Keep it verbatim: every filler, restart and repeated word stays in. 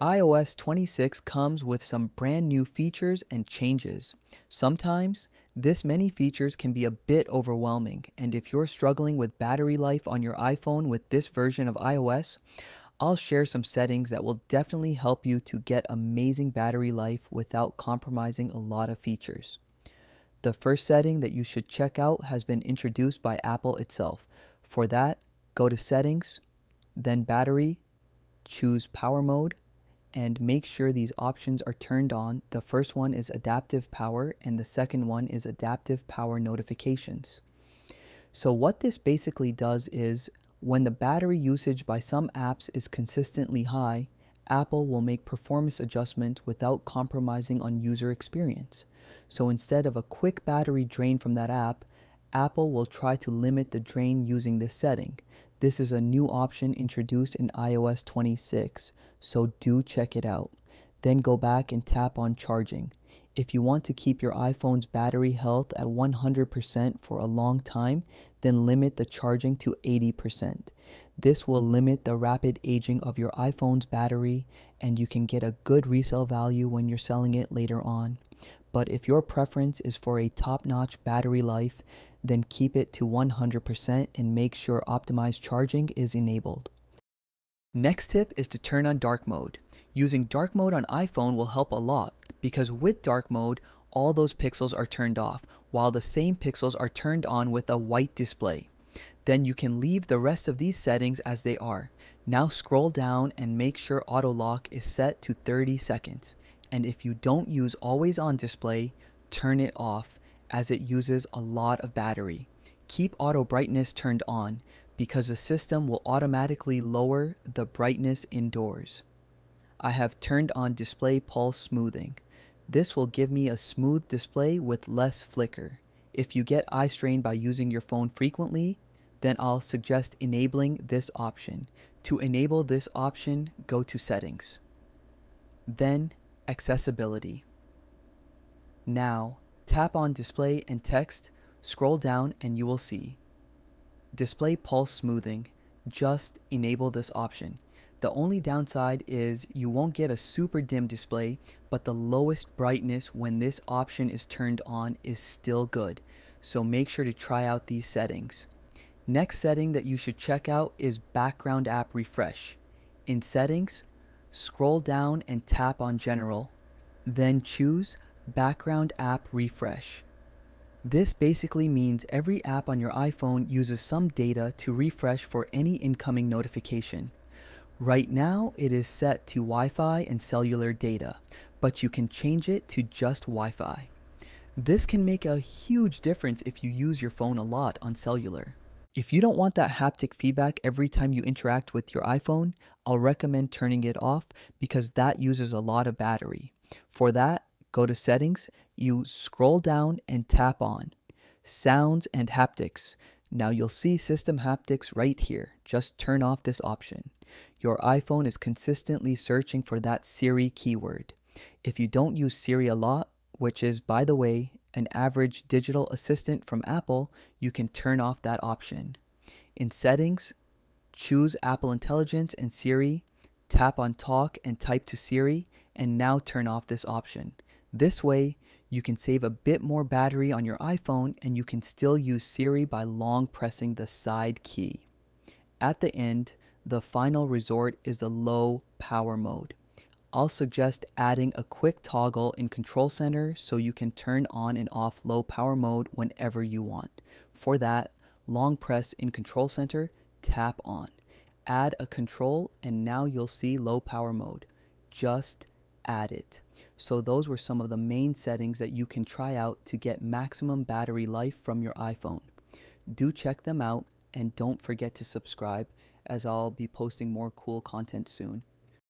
i O S twenty-six comes with some brand new features and changes. Sometimes, this many features can be a bit overwhelming, and if you're struggling with battery life on your iPhone with this version of iOS, I'll share some settings that will definitely help you to get amazing battery life without compromising a lot of features. The first setting that you should check out has been introduced by Apple itself. For that, go to Settings, then Battery, choose Power Mode, and make sure these options are turned on. The first one is adaptive power and the second one is adaptive power notifications. So what this basically does is when the battery usage by some apps is consistently high, Apple will make performance adjustments without compromising on user experience. So instead of a quick battery drain from that app, Apple will try to limit the drain using this setting. This is a new option introduced in i O S twenty-six, so do check it out. Then go back and tap on charging. If you want to keep your iPhone's battery health at one hundred percent for a long time, then limit the charging to eighty percent. This will limit the rapid aging of your iPhone's battery, and you can get a good resale value when you're selling it later on. But if your preference is for a top-notch battery life, then keep it to one hundred percent and make sure optimized charging is enabled. Next tip is to turn on dark mode. Using dark mode on iPhone will help a lot because with dark mode, all those pixels are turned off while the same pixels are turned on with a white display. Then you can leave the rest of these settings as they are. Now scroll down and make sure auto lock is set to thirty seconds. And if you don't use always on display, turn it off as it uses a lot of battery. Keep auto brightness turned on because the system will automatically lower the brightness indoors. I have turned on display pulse smoothing. This will give me a smooth display with less flicker. If you get eye strain by using your phone frequently, then I'll suggest enabling this option. To enable this option, go to Settings. Then Accessibility. Now, tap on Display and Text, scroll down and you will see Display Pulse Smoothing. Just enable this option. The only downside is you won't get a super dim display, but the lowest brightness when this option is turned on is still good. So make sure to try out these settings. Next setting that you should check out is Background App Refresh. In Settings, scroll down and tap on General, then choose Background App Refresh. This basically means every app on your iPhone uses some data to refresh for any incoming notification. Right now it is set to Wi-Fi and cellular data, but you can change it to just Wi-Fi. This can make a huge difference if you use your phone a lot on cellular. If you don't want that haptic feedback every time you interact with your iPhone, I'll recommend turning it off because that uses a lot of battery. For that, go to Settings, you scroll down and tap on Sounds and Haptics. Now you'll see System Haptics right here. Just turn off this option. Your iPhone is consistently searching for that Siri keyword. If you don't use Siri a lot, which is, by the way, an average digital assistant from Apple, you can turn off that option. In Settings, choose Apple Intelligence and Siri, tap on Talk and type to Siri, and now turn off this option. This way, you can save a bit more battery on your iPhone and you can still use Siri by long pressing the side key. At the end, the final resort is the low power mode. I'll suggest adding a quick toggle in Control Center so you can turn on and off low power mode whenever you want. For that, long press in Control Center, tap on, add a control, and now you'll see low power mode. Just add it. So those were some of the main settings that you can try out to get maximum battery life from your iPhone. Do check them out and don't forget to subscribe as I'll be posting more cool content soon.